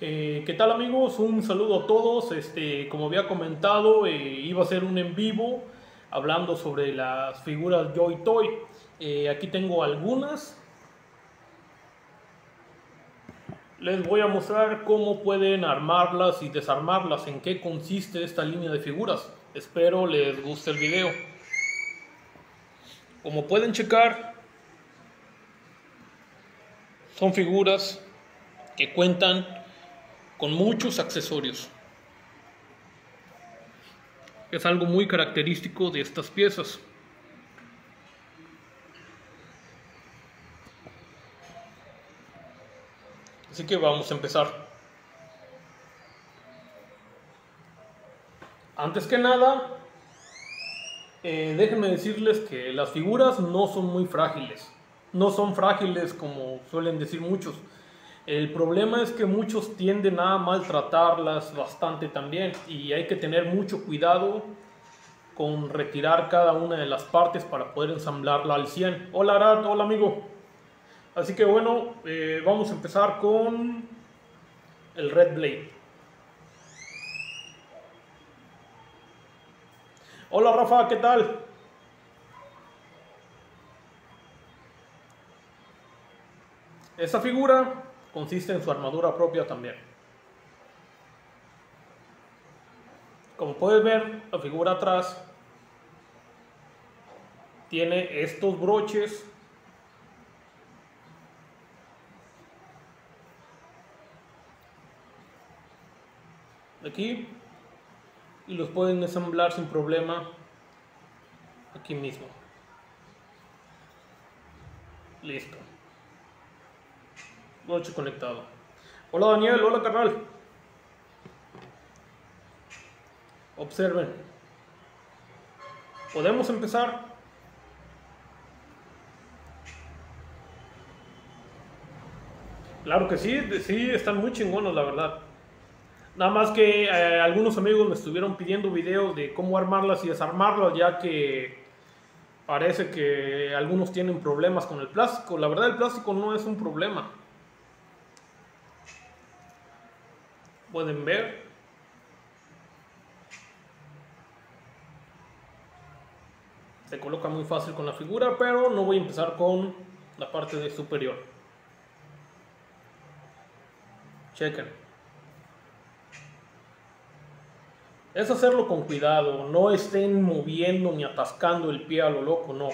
¿Qué tal, amigos? Un saludo a todos. Como había comentado, iba a hacer un en vivo hablando sobre las figuras Joy Toy. Aquí tengo algunas. Les voy a mostrar cómo pueden armarlas y desarmarlas, en qué consiste esta línea de figuras. Espero les guste el video. Como pueden checar, son figuras que cuentan con muchos accesorios. Es algo muy característico de estas piezas. Así que vamos a empezar. Antes que nada, déjenme decirles que las figuras no son muy frágiles. No son frágiles como suelen decir muchos. El problema es que muchos tienden a maltratarlas bastante también, y hay que tener mucho cuidado con retirar cada una de las partes para poder ensamblarla al 100. Hola Arad, hola amigo. Así que bueno, vamos a empezar con el Red Blade. Hola Rafa, ¿qué tal? Esta figura consiste en su armadura propia también. Como puedes ver, la figura atrás tiene estos broches aquí y los pueden ensamblar sin problema aquí mismo. Listo. Broche conectado. Hola Daniel, hola carnal. Observen. Podemos empezar . Claro que sí, están muy chingonos, la verdad. Nada más que algunos amigos me estuvieron pidiendo videos de cómo armarlas y desarmarlas, ya que parece que algunos tienen problemas con el plástico. La verdad, el plástico no es un problema. Pueden ver, se coloca muy fácil con la figura, pero no voy a empezar con la parte de superior. Chequen, es hacerlo con cuidado, no estén moviendo ni atascando el pie a lo loco, no.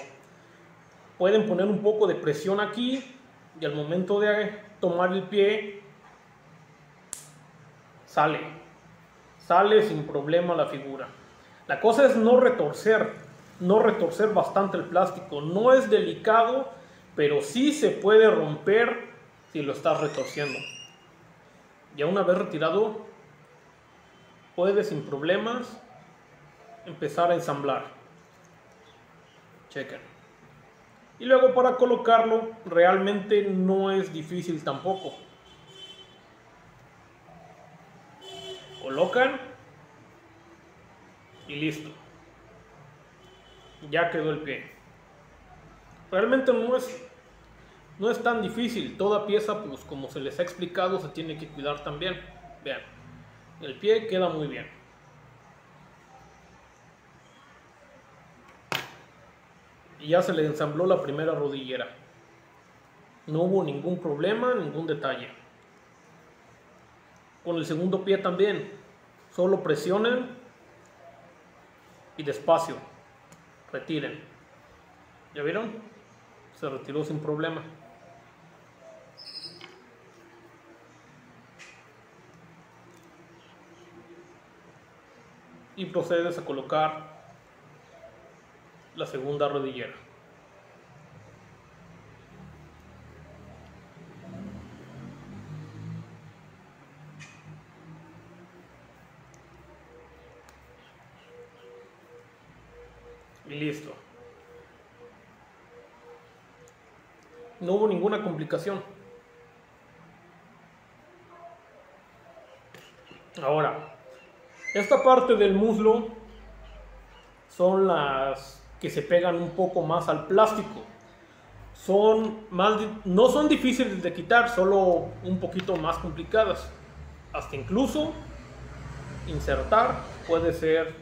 Pueden poner un poco de presión aquí y al momento de tomar el pie sale sin problema la figura. La cosa es no retorcer bastante el plástico. No es delicado, pero sí se puede romper si lo estás retorciendo. Ya una vez retirado, puedes sin problemas empezar a ensamblar. Chequen. Y luego para colocarlo realmente no es difícil tampoco. Colocan y listo, ya quedó el pie. Realmente no es tan difícil. Toda pieza, pues como se les ha explicado, se tiene que cuidar también. Vean, el pie queda muy bien. Y ya se le ensambló la primera rodillera. No hubo ningún problema, ningún detalle. Con el segundo pie también, solo presionen y despacio retiren. ¿Ya vieron? Se retiró sin problema. Y procedes a colocar la segunda rodillera. Y listo. No hubo ninguna complicación. Ahora, esta parte del muslo son las que se pegan un poco más al plástico. No son difíciles de quitar, solo un poquito más complicadas. hasta incluso insertar puede ser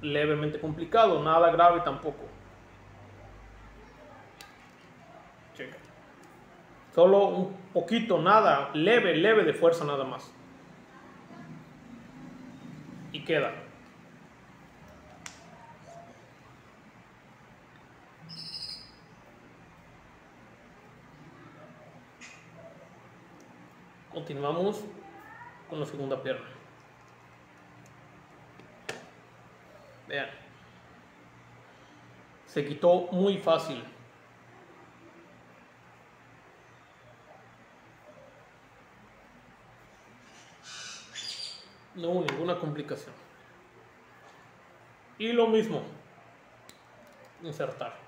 levemente complicado, nada grave tampoco. Checa. Solo un poquito, nada, leve, leve de fuerza nada más. Y queda. Continuamos con la segunda pierna. Vean. Se quitó muy fácil. No hubo ninguna complicación. Y lo mismo. Insertar.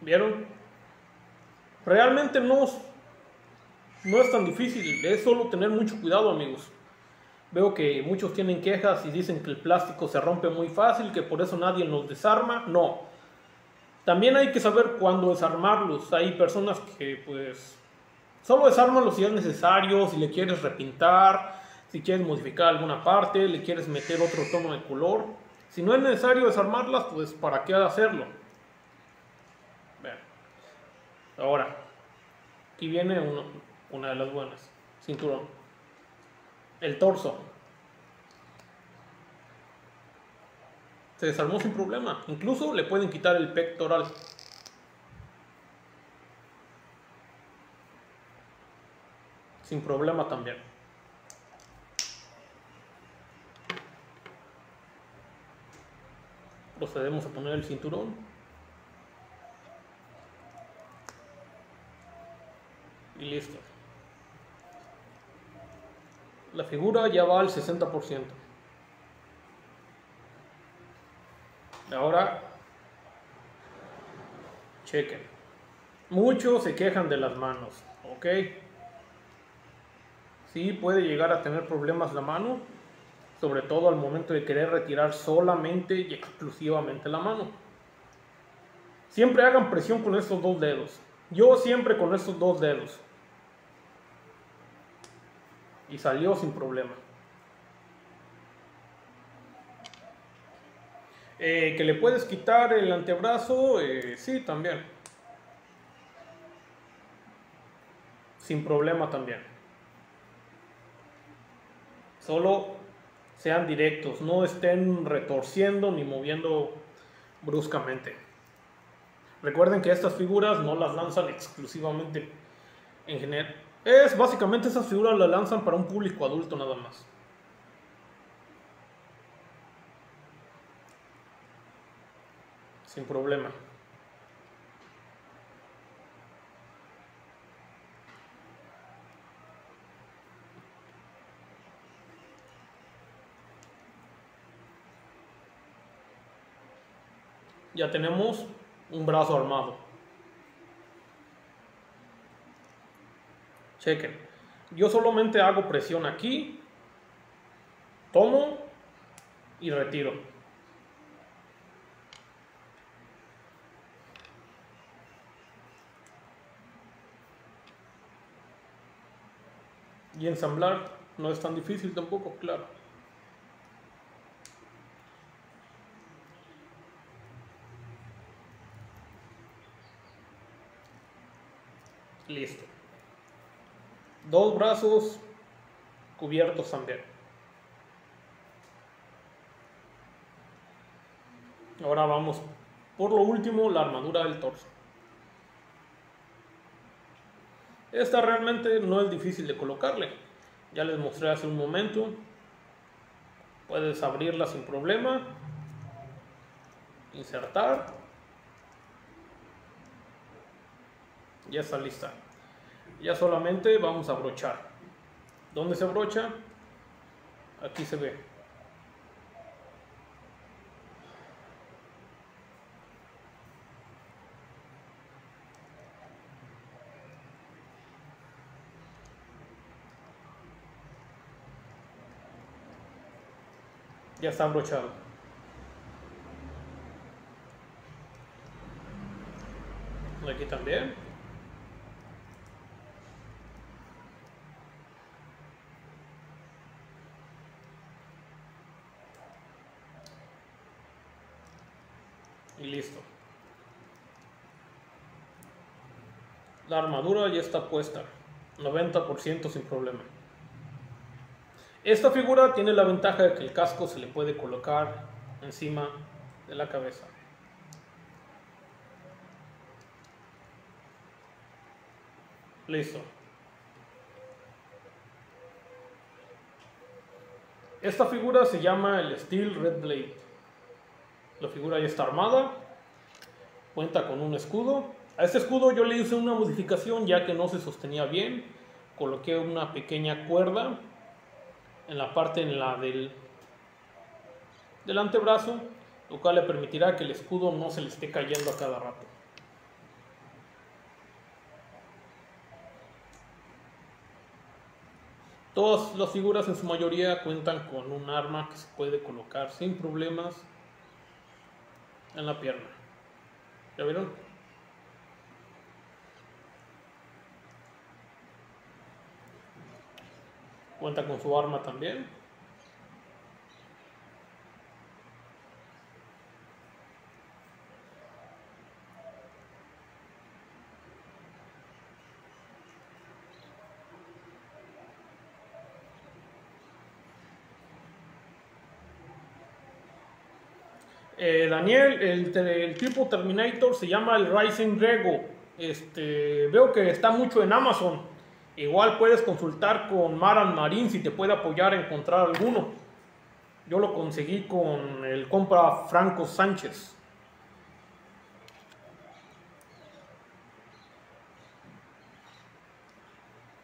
¿Vieron? Realmente no es tan difícil. Es solo tener mucho cuidado, amigos. Veo que muchos tienen quejas y dicen que el plástico se rompe muy fácil, que por eso nadie los desarma. No. También hay que saber cuándo desarmarlos. Hay personas que pues solo desármalos si es necesario, si le quieres repintar, si quieres modificar alguna parte, le quieres meter otro tono de color. Si no es necesario desarmarlas, pues ¿para qué hacerlo? Ahora, aquí viene una de las buenas. Cinturón. El torso. Se desarmó sin problema. Incluso le pueden quitar el pectoral. Sin problema también. Procedemos a poner el cinturón. Y listo. La figura ya va al 60%. Ahora, chequen. Muchos se quejan de las manos, ¿ok? Sí puede llegar a tener problemas la mano, sobre todo al momento de querer retirar solamente y exclusivamente la mano. Siempre hagan presión con estos dos dedos. Yo siempre con estos dos dedos. Y salió sin problema. Que le puedes quitar el antebrazo, sí, también. Sin problema también. Solo sean directos, no estén retorciendo ni moviendo bruscamente. Recuerden que estas figuras no las lanzan exclusivamente en general. Es básicamente esas figuras las lanzan para un público adulto nada más. Sin problema. Ya tenemos un brazo armado. Chequen. Yo solamente hago presión aquí. Tomo y retiro. Y ensamblar no es tan difícil tampoco, claro. Listo. Dos brazos cubiertos también. Ahora vamos por lo último, la armadura del torso. Esta realmente no es difícil de colocarle. Ya les mostré hace un momento. Puedes abrirla sin problema. Insertar. Ya está lista. Ya solamente vamos a abrochar. ¿Dónde se abrocha? Aquí se ve. Ya está abrochado. De aquí también. Y listo. La armadura ya está puesta. 90% sin problema. Esta figura tiene la ventaja de que el casco se le puede colocar encima de la cabeza. Listo. Esta figura se llama el Steel Red Blade. La figura ya está armada. Cuenta con un escudo. A este escudo yo le hice una modificación ya que no se sostenía bien. Coloqué una pequeña cuerda en la parte del antebrazo, lo cual le permitirá que el escudo no se le esté cayendo a cada rato. Todas las figuras en su mayoría cuentan con un arma que se puede colocar sin problemas en la pierna. ¿Ya vieron? Cuenta con su arma también. Daniel, el tipo Terminator se llama el Rising Rego. Veo que está mucho en Amazon. Igual puedes consultar con Maran Marín si te puede apoyar a encontrar alguno. Yo lo conseguí con el compra Franco Sánchez.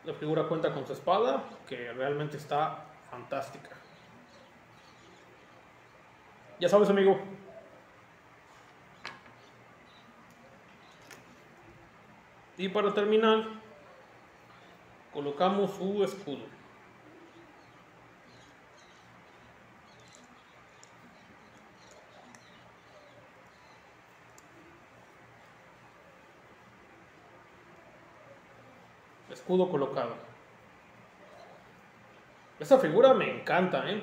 La figura cuenta con su espada, que realmente está fantástica. Ya sabes, amigo. Y para terminar, colocamos su escudo. Escudo colocado. Esta figura me encanta, ¿eh?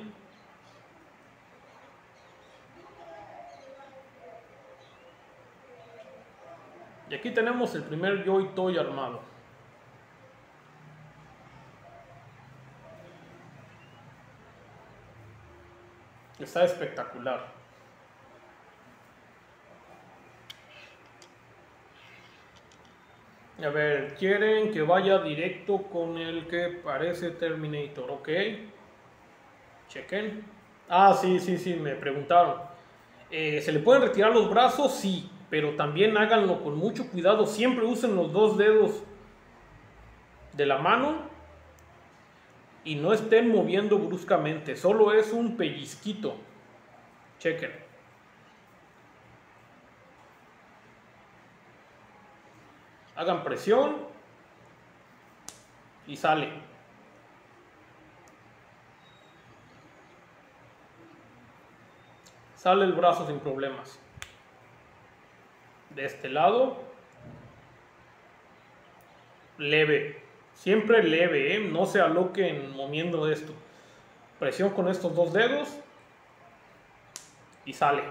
Y aquí tenemos el primer Joy Toy armado. Está espectacular. A ver, quieren que vaya directo con el que parece Terminator, ok. Chequen. Ah, sí, me preguntaron. ¿Se le pueden retirar los brazos? Sí, pero también háganlo con mucho cuidado. Siempre usen los dos dedos de la mano. Y no estén moviendo bruscamente. Solo es un pellizquito. Chequen. Hagan presión. Y sale. Sale el brazo sin problemas. De este lado. Leve. Siempre leve, ¿eh? No se aloquen moviendo esto. Presión con estos dos dedos y sale.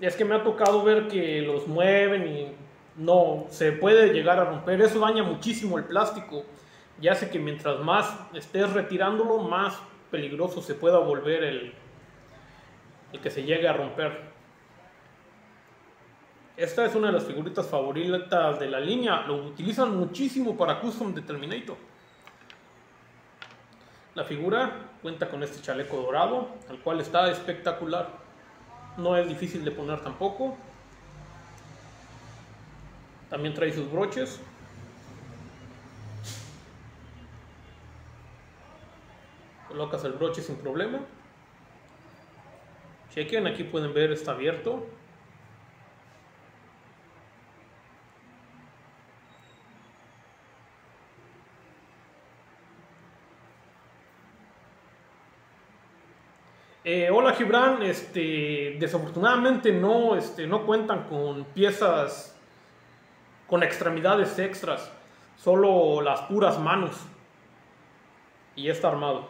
Y es que me ha tocado ver que los mueven y no, se puede llegar a romper. Eso daña muchísimo el plástico. Y hace que mientras más estés retirándolo, más peligroso se pueda volver el que se llegue a romper. Esta es una de las figuritas favoritas de la línea. Lo utilizan muchísimo para custom de Terminator. La figura cuenta con este chaleco dorado, el cual está espectacular. No es difícil de poner tampoco. También trae sus broches. Colocas el broche sin problema. Chequen, aquí pueden ver, está abierto. Hola para Gibran, desafortunadamente no, no cuentan con piezas con extremidades extras, solo las puras manos. Y está armado.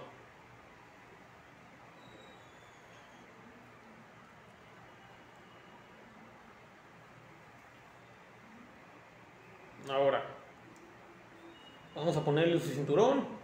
Ahora vamos a ponerle su cinturón.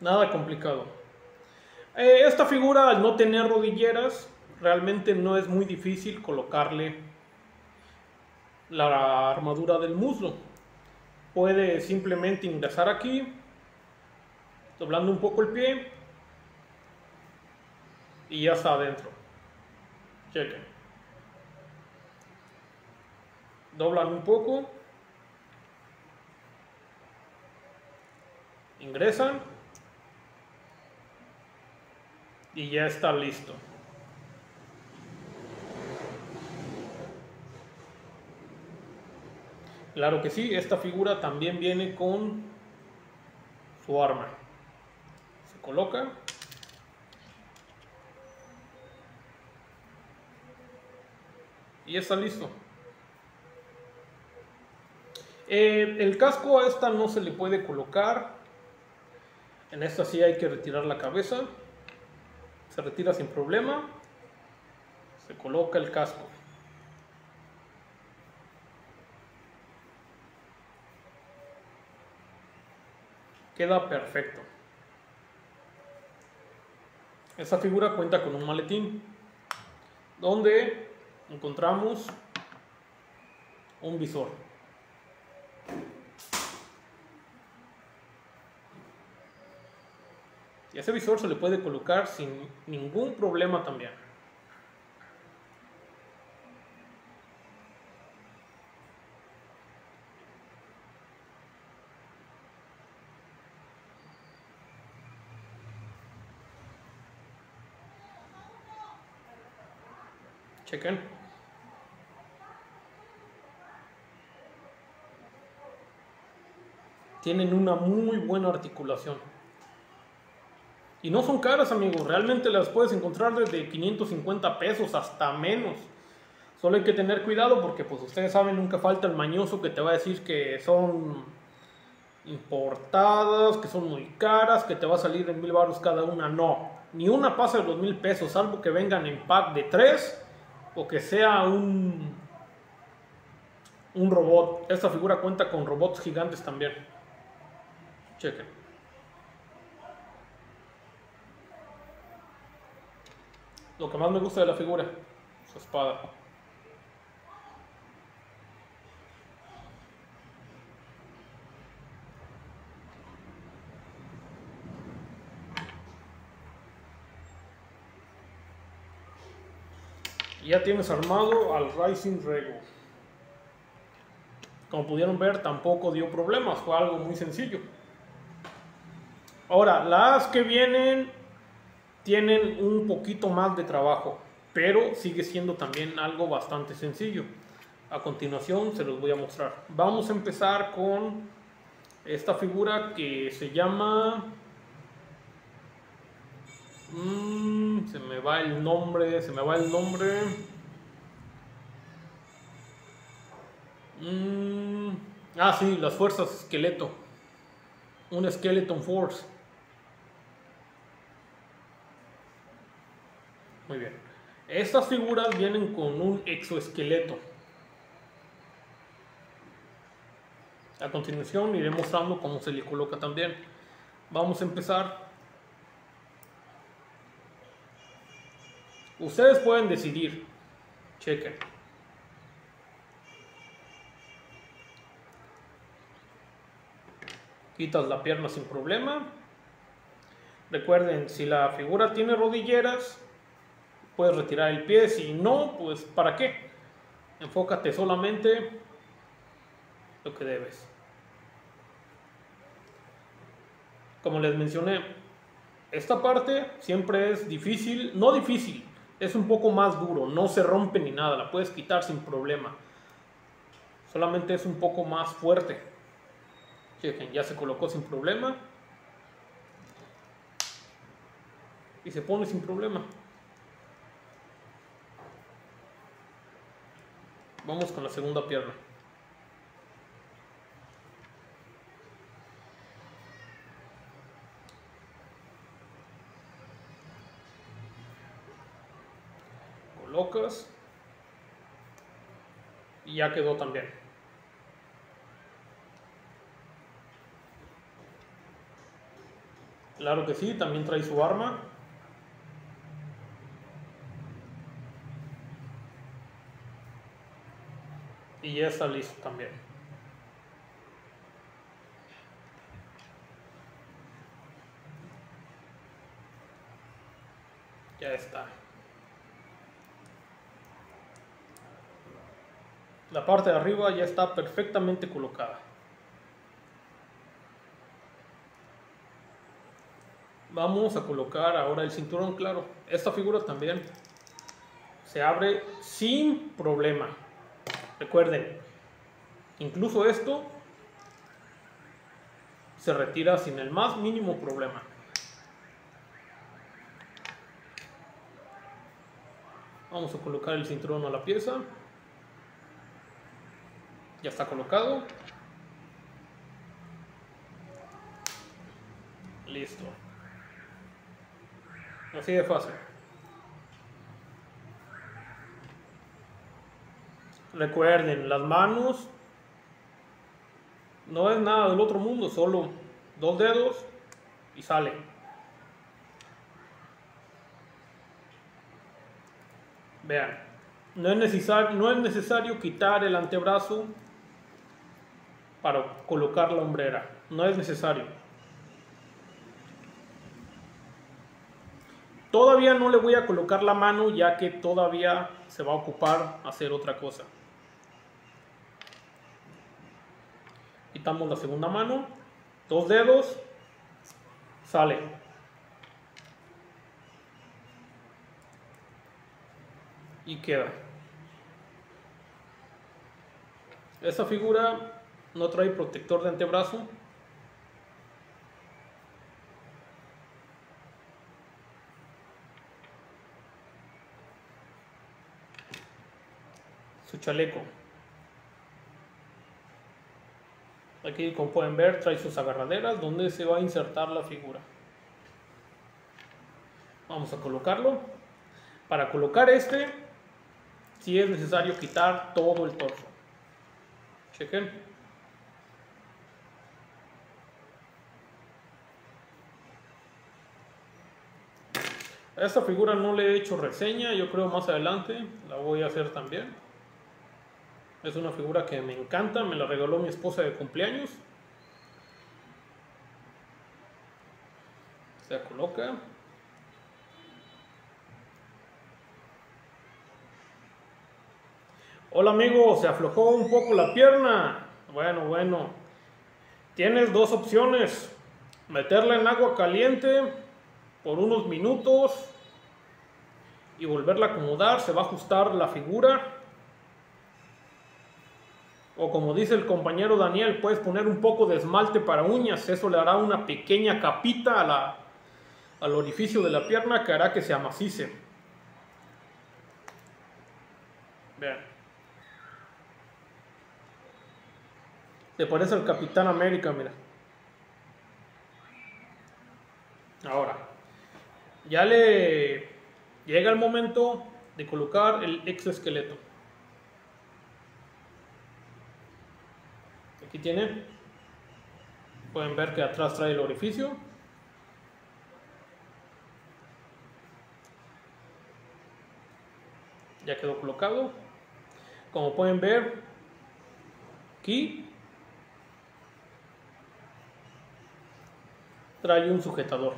Nada complicado. Esta figura, al no tener rodilleras, realmente no es muy difícil colocarle la armadura del muslo. Puede simplemente ingresar aquí, doblando un poco el pie, y ya está adentro. Chequen. Doblan un poco. Ingresan. Y ya está listo. Claro que sí, esta figura también viene con su arma. Se coloca. Y ya está listo. El casco a esta no se le puede colocar. En esta sí hay que retirar la cabeza. Se retira sin problema, se coloca el casco. Queda perfecto. Esta figura cuenta con un maletín, donde encontramos un visor. Y ese visor se le puede colocar sin ningún problema también. Chequen. Tienen una muy buena articulación. Y no son caras, amigos, realmente las puedes encontrar desde 550 pesos hasta menos. Solo hay que tener cuidado porque, pues, ustedes saben, nunca falta el mañoso que te va a decir que son importadas, que son muy caras, que te va a salir en 1000 baros cada una. No, ni una pasa de los 1000 pesos, salvo que vengan en pack de 3 o que sea un robot. Esta figura cuenta con robots gigantes también. Chequen. Lo que más me gusta de la figura, su espada. Y ya tienes armado al Rising Rego. Como pudieron ver, tampoco dio problemas, fue algo muy sencillo. Ahora, las que vienen tienen un poquito más de trabajo, pero sigue siendo también algo bastante sencillo. A continuación se los voy a mostrar. Vamos a empezar con esta figura que se llama... Se me va el nombre... Ah, sí, las fuerzas esqueleto. Un Skeleton Force. Muy bien, estas figuras vienen con un exoesqueleto. A continuación iré mostrando cómo se le coloca también. Vamos a empezar. Ustedes pueden decidir. Chequen. Quitas la pierna sin problema. Recuerden, si la figura tiene rodilleras, puedes retirar el pie, si no, pues ¿para qué? Enfócate solamente lo que debes. Como les mencioné, esta parte siempre es difícil, no difícil, es un poco más duro, no se rompe ni nada, la puedes quitar sin problema. Solamente es un poco más fuerte. Chequen, ya se colocó sin problema. Y se pone sin problema. Vamos con la segunda pierna. Colocas. Y ya quedó también. Claro que sí, también trae su arma. Y ya está listo también. Ya está. La parte de arriba ya está perfectamente colocada. Vamos a colocar ahora el cinturón, claro. Esta figura también se abre sin problema. Recuerden, incluso esto se retira sin el más mínimo problema. Vamos a colocar el cinturón a la pieza. Ya está colocado. Listo. Así de fácil. Recuerden, las manos no es nada del otro mundo, solo dos dedos y sale. Vean, no es necesario quitar el antebrazo para colocar la hombrera, no es necesario. Todavía no le voy a colocar la mano, ya que todavía se va a ocupar hacer otra cosa. Quitamos la segunda mano, dos dedos, sale. Y queda. Esta figura no trae protector de antebrazo. Su chaleco, aquí como pueden ver trae sus agarraderas donde se va a insertar la figura. Vamos a colocarlo. Para colocar este sí es necesario quitar todo el torso. Chequen, a esta figura no le he hecho reseña, yo creo más adelante la voy a hacer también. Es una figura que me encanta, me la regaló mi esposa de cumpleaños. Se coloca. Hola amigo, se aflojó un poco la pierna. Bueno. Tienes dos opciones. Meterla en agua caliente por unos minutos y volverla a acomodar. Se va a ajustar la figura. O como dice el compañero Daniel, puedes poner un poco de esmalte para uñas. Eso le hará una pequeña capita a al orificio de la pierna que hará que se amacice. Vean. Se parece al Capitán América, mira. Ahora, ya le llega el momento de colocar el exoesqueleto. Aquí tiene, pueden ver que atrás trae el orificio. Ya quedó colocado. Como pueden ver, aquí trae un sujetador.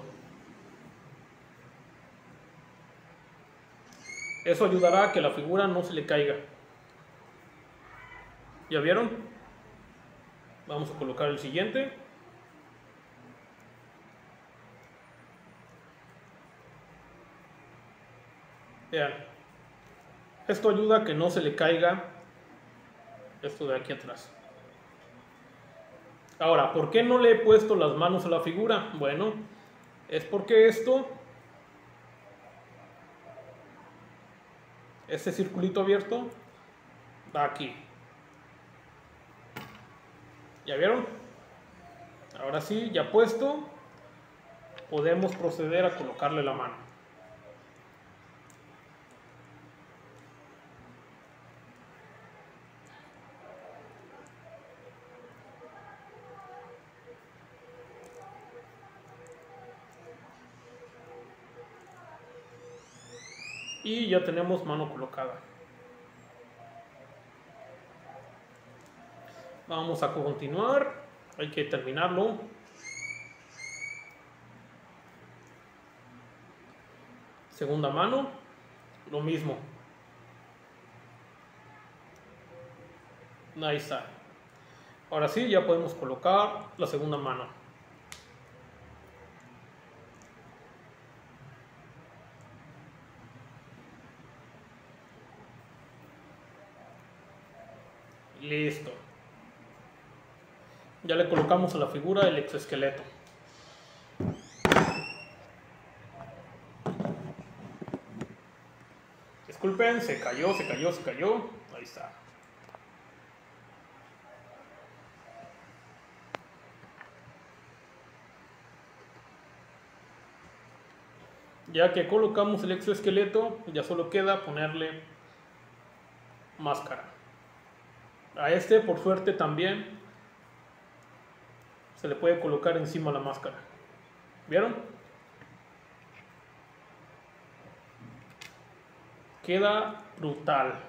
Eso ayudará a que la figura no se le caiga. ¿Ya vieron? Vamos a colocar el siguiente. Vean, esto ayuda a que no se le caiga esto de aquí atrás. Ahora, ¿por qué no le he puesto las manos a la figura? Bueno, es porque esto, este circulito abierto, va aquí. ¿Ya vieron? Ahora sí, ya puesto, podemos proceder a colocarle la mano. Y ya tenemos mano colocada. Vamos a continuar. Hay que terminarlo. Segunda mano. Lo mismo. Ahí está. Ahora sí, ya podemos colocar la segunda mano. Listo. Ya le colocamos a la figura el exoesqueleto. Disculpen, se cayó. Ahí está. Ya que colocamos el exoesqueleto, ya solo queda ponerle máscara. A este, por suerte, también se le puede colocar encima la máscara. ¿Vieron? Queda brutal.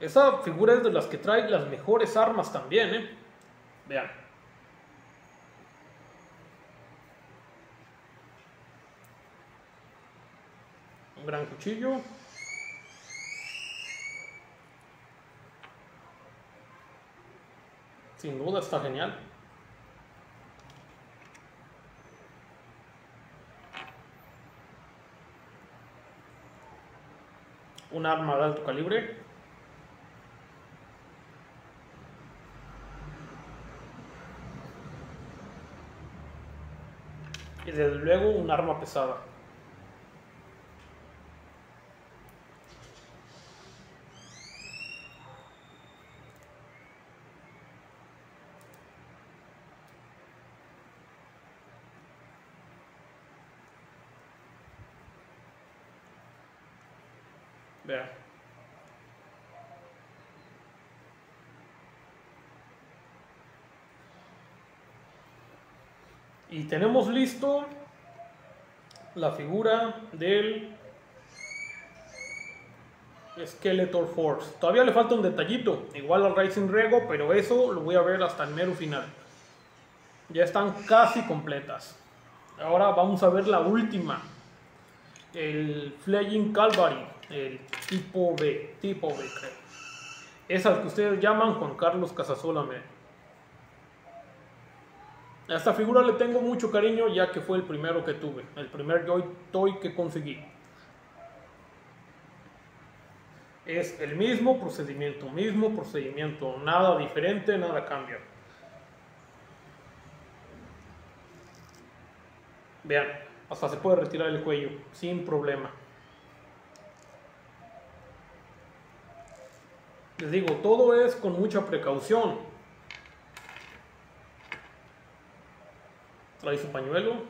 Esa figura es de las que trae las mejores armas también, ¿eh? Vean. Un gran cuchillo. Sin duda está genial. Un arma de alto calibre. Y desde luego un arma pesada. Vean. Y tenemos listo la figura del Skeleton Force. Todavía le falta un detallito, igual al Rising Rego, pero eso lo voy a ver hasta el mero final. Ya están casi completas. Ahora vamos a ver la última, el Flaming Calvary, el tipo B, creo. Es al que ustedes llaman Juan Carlos Casasolame. A esta figura le tengo mucho cariño, ya que fue el primero que tuve, el primer Joy Toy que conseguí. Es el mismo procedimiento, nada diferente, nada cambia. Vean, hasta se puede retirar el cuello sin problema. Les digo, todo es con mucha precaución. Trae su pañuelo.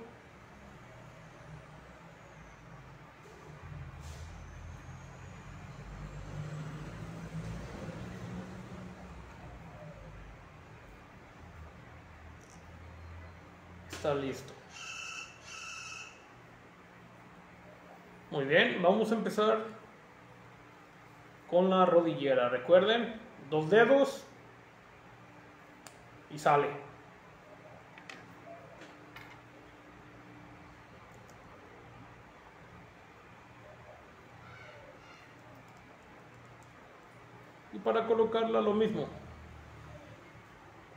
Está listo. Muy bien, vamos a empezar con la rodillera. Recuerden, 2 dedos y sale. para colocarla lo mismo.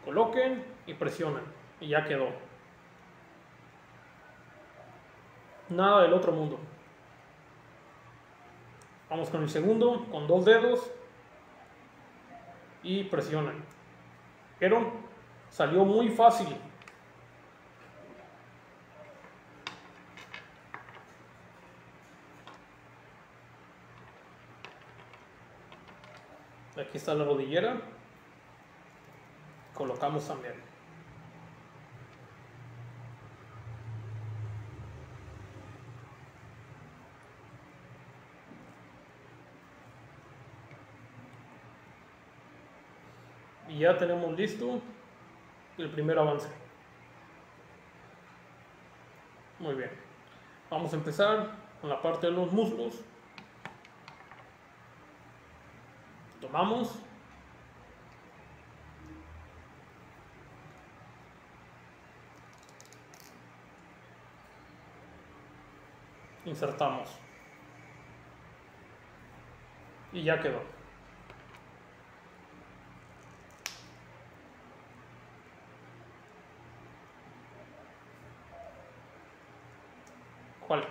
Coloquen y presionen y ya quedó. Nada del otro mundo. Vamos con el segundo, con dos dedos y presionan. ¿Vieron? Salió muy fácil. Aquí está la rodillera. Colocamos también. Y ya tenemos listo el primer avance. Muy bien. Vamos a empezar con la parte de los muslos. Tomamos. Insertamos. Y ya quedó. ¿Cuál?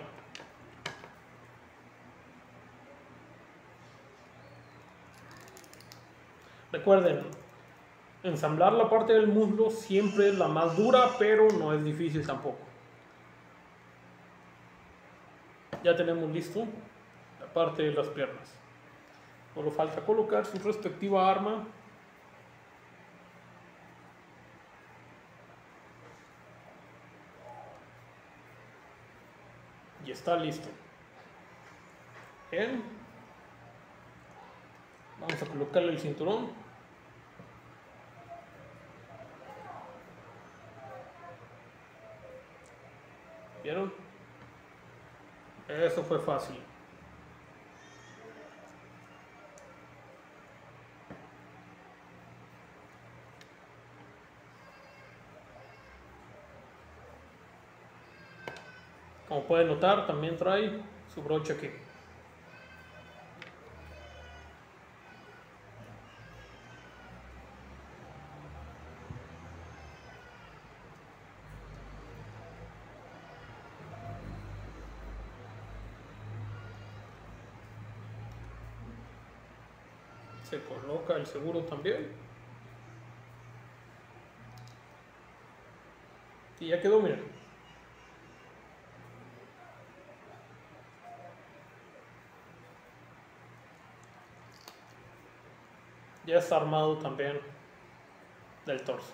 Recuerden, ensamblar la parte del muslo siempre es la más dura, pero no es difícil tampoco. Ya tenemos listo la parte de las piernas. Solo falta colocar su respectiva arma. Y está listo. Bien. Vamos a colocarle el cinturón. ¿Vieron? Eso fue fácil. Como pueden notar, también trae su broche aquí. Se coloca el seguro también. Y ya quedó, miren. Ya está armado también del torso.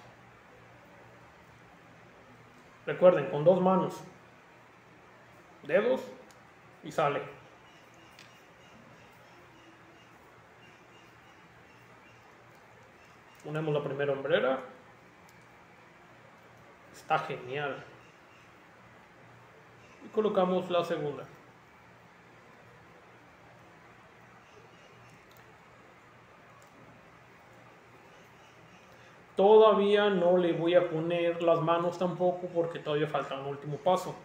Recuerden, con dos manos, dedos y sale. Ponemos la primera hombrera. Está genial. Y colocamos la segunda. Todavía no le voy a poner las manos tampoco, porque todavía falta un último paso.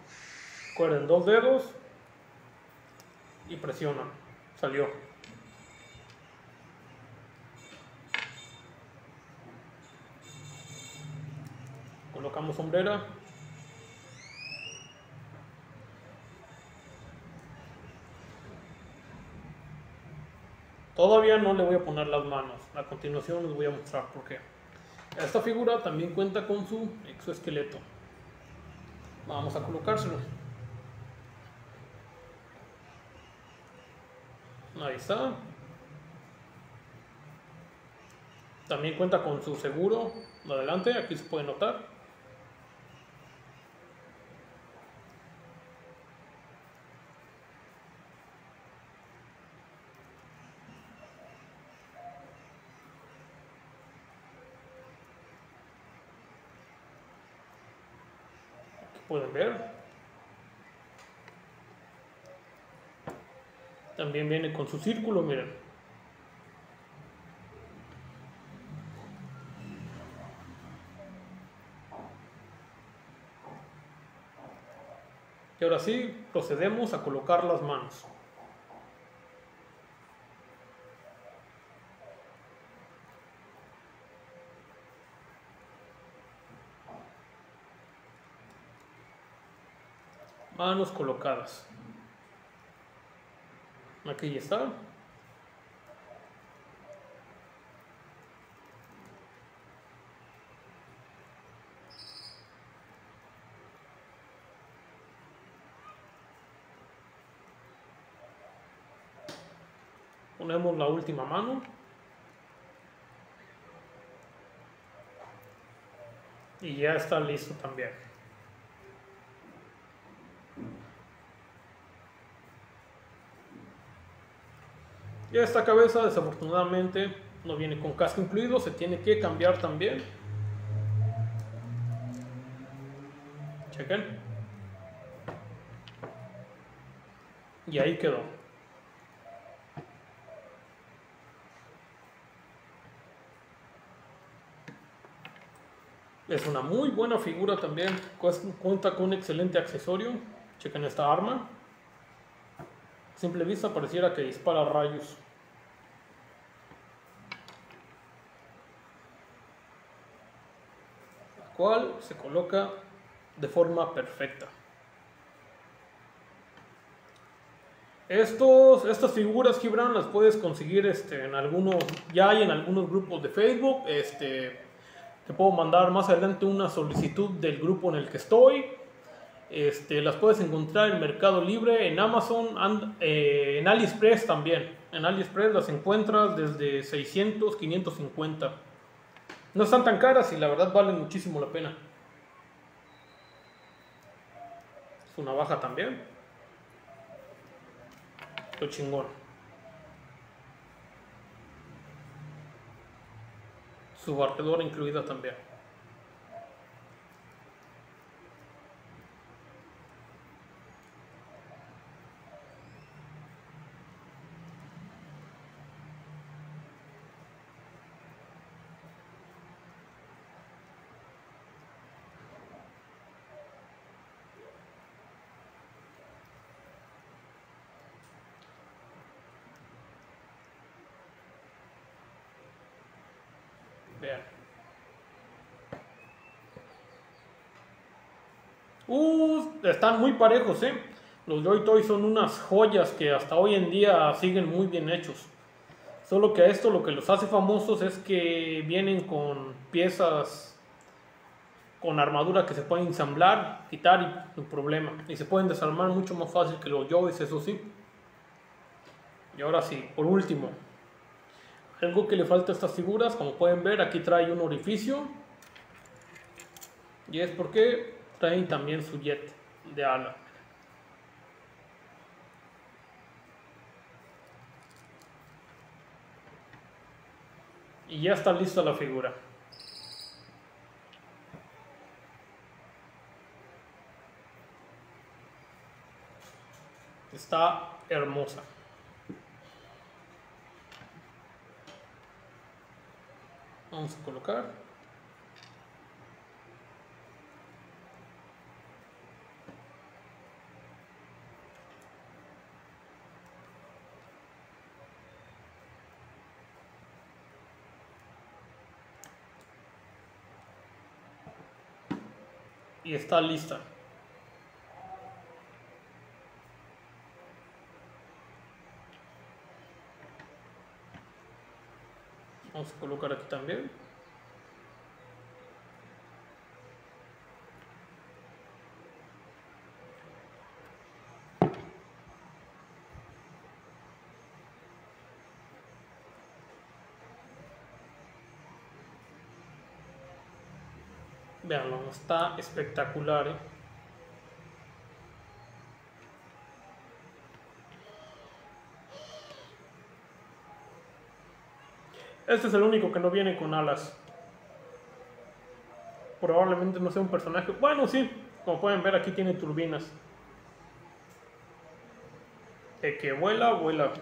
Recuerden, dos dedos y presionan. Salió. Colocamos sombrera. Todavía no le voy a poner las manos. A continuación les voy a mostrar por qué. Esta figura también cuenta con su exoesqueleto. Vamos a colocárselo. Ahí está. También cuenta con su seguro de adelante, aquí se puede notar. Pueden ver, también viene con su círculo, miren. Y ahora sí, procedemos a colocar las manos. manos colocadas. Aquí ya está. Ponemos la última mano y ya está listo también. Ya esta cabeza desafortunadamente no viene con casco incluido, se tiene que cambiar también. Chequen. Y ahí quedó. Es una muy buena figura también, cuenta con un excelente accesorio. Chequen esta arma. A simple vista pareciera que dispara rayos. La cual se coloca de forma perfecta. Estas figuras, Gibran, las puedes conseguir en algunos, ya hay en algunos grupos de Facebook. Te puedo mandar más adelante una solicitud del grupo en el que estoy. Las puedes encontrar en Mercado Libre, en Amazon, en AliExpress también. En AliExpress las encuentras desde 600, 550. No están tan caras y la verdad valen muchísimo la pena. Es una baja también. Lo chingón. Su barredora incluida también. Vean. Están muy parejos, ¿eh? Los Joy Toy son unas joyas que hasta hoy en día siguen muy bien hechos. Solo que a esto lo que los hace famosos es que vienen con piezas, con armadura que se pueden ensamblar, quitar y no problema. Y se pueden desarmar mucho más fácil que los Joys, eso sí. Y ahora sí, por último, algo que le falta a estas figuras, como pueden ver, aquí trae un orificio. Y es porque traen también su jet de ala. Y ya está lista la figura. Está hermosa. Vamos a colocar. Y está lista. Vamos a colocar aquí también. Veanlo, está espectacular, ¿eh? Este es el único que no viene con alas. Probablemente no sea un personaje. Bueno, sí, como pueden ver aquí tiene turbinas. El que vuela, vuela.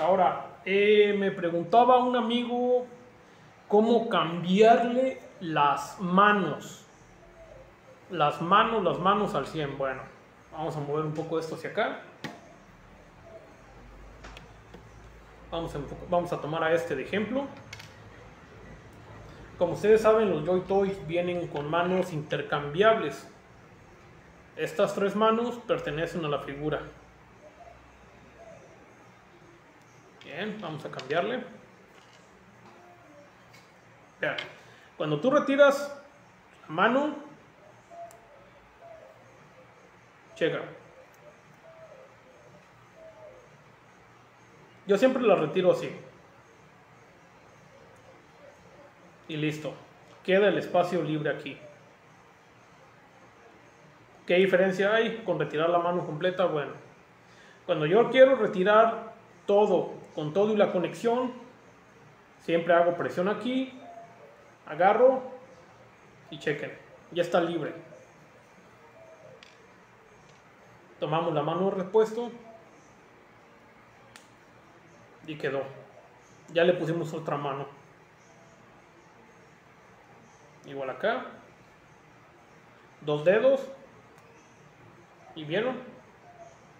Ahora, me preguntaba un amigo cómo cambiarle las manos. Las manos al 100. Bueno, vamos a mover un poco esto hacia acá. Vamos a tomar a este de ejemplo. Como ustedes saben, los Joy Toys vienen con manos intercambiables. Estas tres manos pertenecen a la figura. Bien, vamos a cambiarle. Bien. Cuando tú retiras la mano, checa. Yo siempre la retiro así. Y listo. Queda el espacio libre aquí. ¿Qué diferencia hay con retirar la mano completa? Bueno, cuando yo quiero retirar todo, con todo y la conexión, siempre hago presión aquí, agarro y chequen, ya está libre. Tomamos la mano de repuesto y quedó. Ya le pusimos otra mano. Igual acá, dos dedos. ¿Y vieron?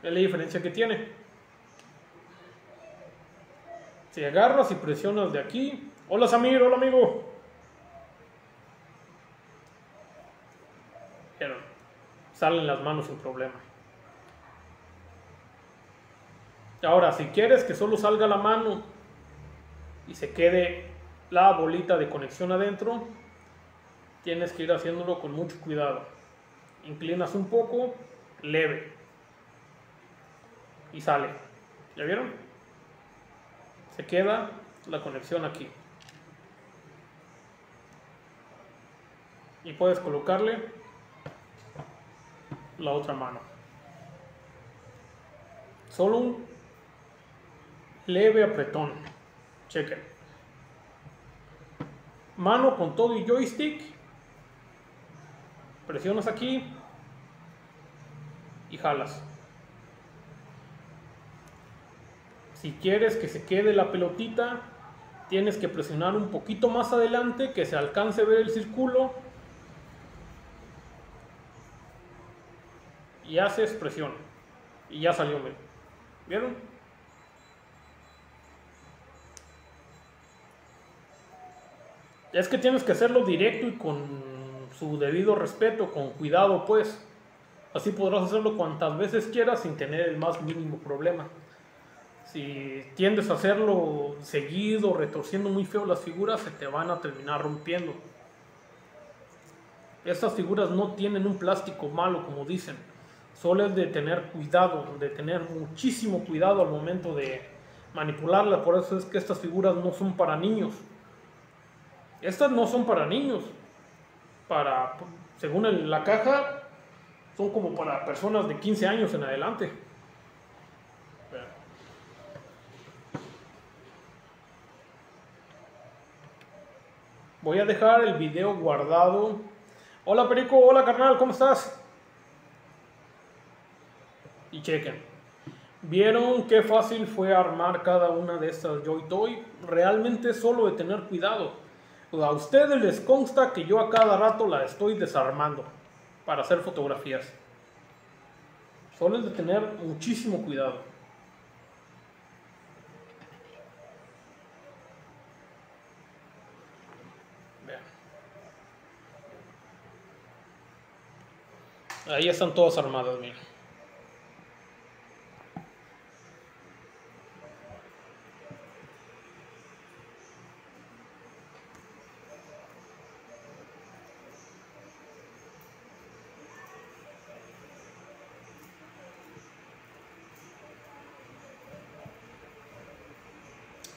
Es la diferencia que tiene. Si agarras y presionas de aquí. Hola Samir, hola amigo. ¿Vieron? Salen las manos sin problema. Ahora, si quieres que solo salga la mano y se quede la bolita de conexión adentro, tienes que ir haciéndolo con mucho cuidado. Inclinas un poco. Leve. Y sale. ¿Ya vieron? Se queda la conexión aquí. Y puedes colocarle la otra mano. Solo un leve apretón. Chequen. Mano con todo y joystick. Presionas aquí. Y jalas. Si quieres que se quede la pelotita, tienes que presionar un poquito más adelante, que se alcance a ver el círculo. Y haces presión. Y ya salió. ¿Vieron? Es que tienes que hacerlo directo y con su debido respeto, con cuidado pues. Así podrás hacerlo cuantas veces quieras sin tener el más mínimo problema. Si tiendes a hacerlo seguido, retorciendo muy feo las figuras, se te van a terminar rompiendo. Estas figuras no tienen un plástico malo, como dicen. Solo es de tener cuidado, de tener muchísimo cuidado al momento de manipularlas. Por eso es que estas figuras no son para niños. Estas no son para niños. Según la caja... Son como para personas de 15 años en adelante. Voy a dejar el video guardado. Hola Perico, hola carnal, ¿cómo estás? Y chequen. ¿Vieron qué fácil fue armar cada una de estas Joy Toy? Realmente solo de tener cuidado. A ustedes les consta que yo a cada rato la estoy desarmando para hacer fotografías. Solo es de tener muchísimo cuidado. Vean. Ahí están todas armadas, miren.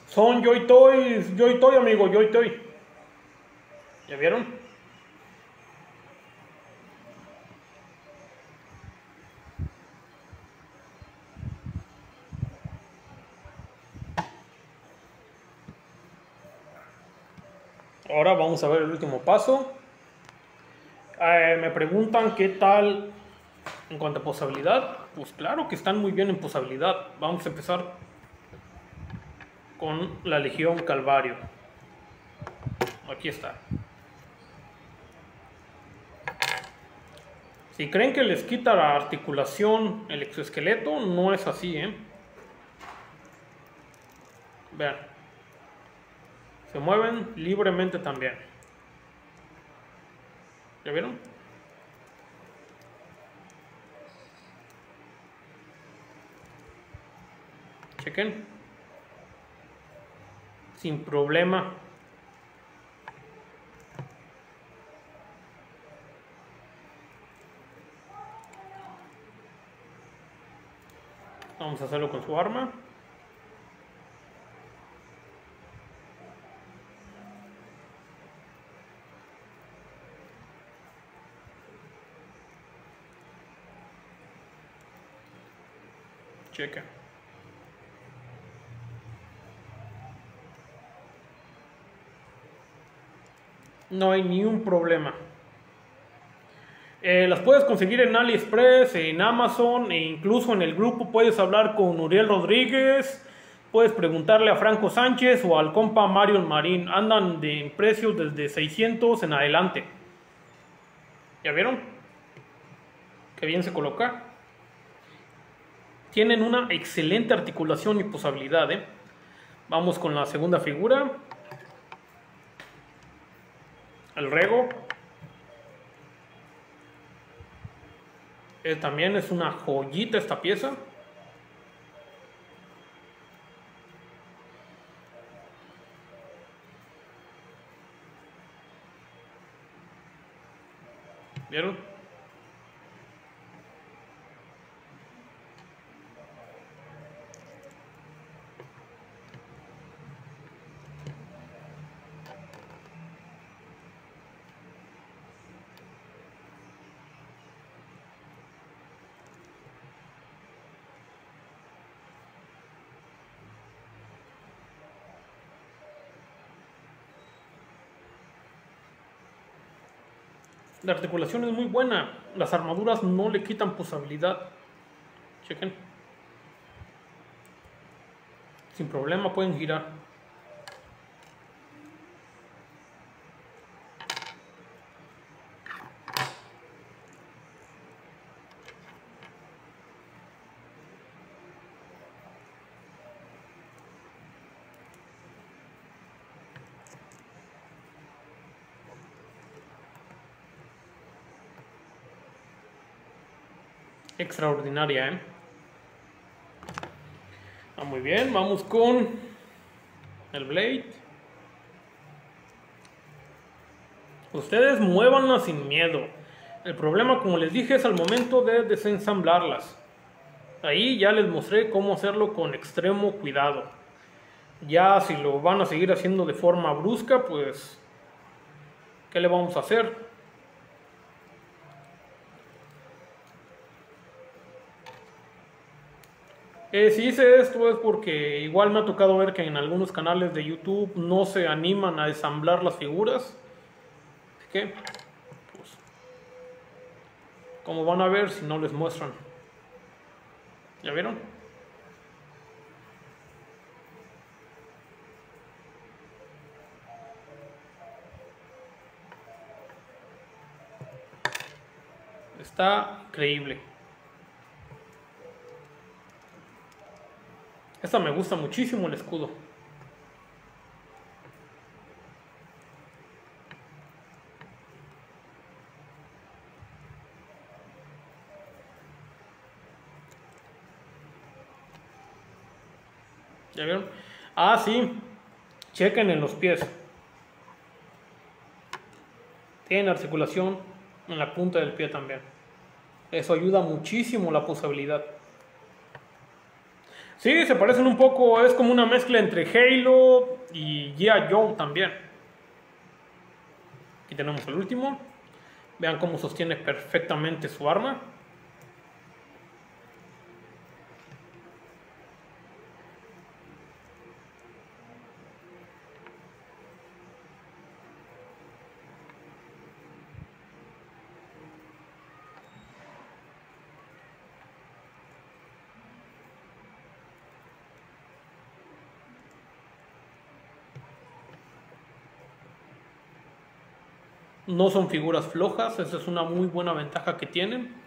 Son Joy Toy, Joy Toy amigo, Joy Toy. ¿Ya vieron? Ahora vamos a ver el último paso. Me preguntan qué tal en cuanto a posabilidad. Pues claro que están muy bien en posabilidad. Vamos a empezar con la Legión Calvario. Aquí está. Si creen que les quita la articulación el exoesqueleto, no es así, ¿eh? Vean. Se mueven libremente también. ¿Ya vieron? Chequen. Sin problema. Vamos a hacerlo con su arma. Checa. No hay ni un problema. Las puedes conseguir en AliExpress, en Amazon e incluso en el grupo. Puedes hablar con Uriel Rodríguez, puedes preguntarle a Franco Sánchez o al compa Marion Marín. Andan en precios desde 600 en adelante. ¿Ya vieron? Qué bien se coloca. Tienen una excelente articulación y posabilidad, ¿eh? Vamos con la segunda figura. El Rego. También es una joyita esta pieza. ¿Vieron? La articulación es muy buena. Las armaduras no le quitan posabilidad. Chequen. Sin problema pueden girar. Extraordinaria, ¿eh? Ah, muy bien, vamos con el Blade. Ustedes muévanlas sin miedo. El problema, como les dije, es al momento de desensamblarlas. Ahí ya les mostré cómo hacerlo con extremo cuidado. Ya si lo van a seguir haciendo de forma brusca, pues ¿qué le vamos a hacer? Si hice esto es porque igual me ha tocado ver que en algunos canales de YouTube no se animan a ensamblar las figuras. Así que, pues, como van a ver si no les muestran. ¿Ya vieron? Está increíble. Esta me gusta muchísimo, el escudo. ¿Ya vieron? Ah, sí. Chequen en los pies. Tienen articulación en la punta del pie también. Eso ayuda muchísimo la posabilidad. Sí, se parecen un poco, es como una mezcla entre Halo y G.I. Joe también. Aquí tenemos el último. Vean cómo sostiene perfectamente su arma. No son figuras flojas, esa es una muy buena ventaja que tienen.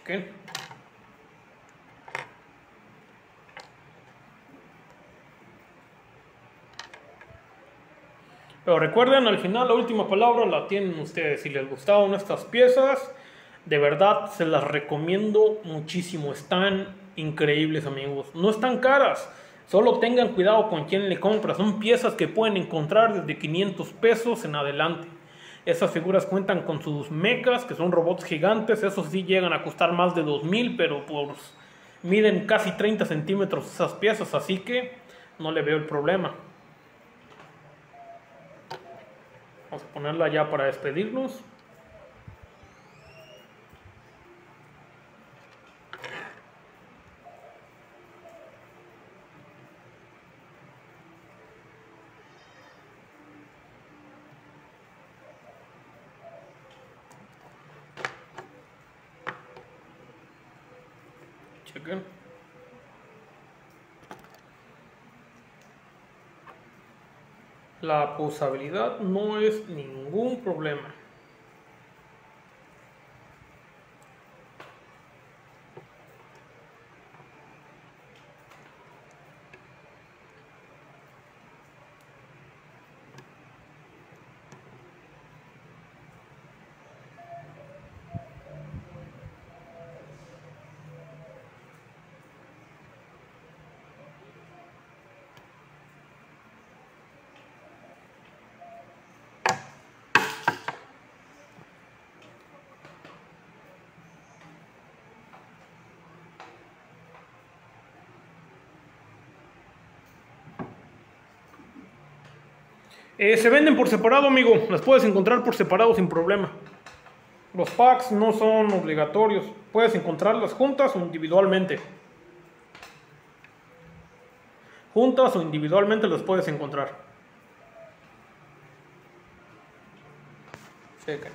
Chequen. Pero recuerden, al final la última palabra la tienen ustedes. Si les gustaron estas piezas, de verdad se las recomiendo muchísimo. Están increíbles, amigos. No están caras. Solo tengan cuidado con quién le compras. Son piezas que pueden encontrar desde 500 pesos en adelante. Esas figuras cuentan con sus mechas, que son robots gigantes. Esos sí llegan a costar más de 2000, pero pues, miden casi 30 centímetros esas piezas. Así que no le veo el problema. Vamos a ponerla ya para despedirnos. Chequen. La posabilidad no es ningún problema. Se venden por separado, amigo. Las puedes encontrar por separado sin problema. Los packs no son obligatorios. Puedes encontrarlas juntas o individualmente. Juntas o individualmente las puedes encontrar. Chequen.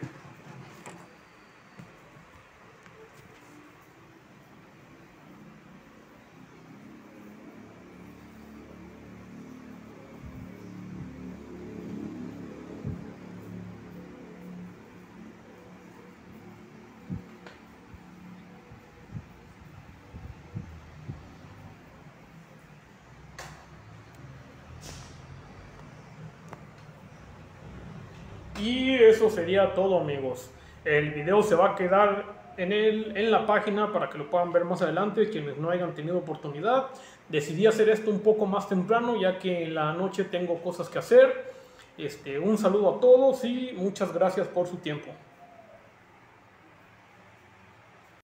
Y eso sería todo, amigos. El video se va a quedar en la página para que lo puedan ver más adelante. Quienes no hayan tenido oportunidad, decidí hacer esto un poco más temprano, ya que en la noche tengo cosas que hacer. Un saludo a todos y muchas gracias por su tiempo.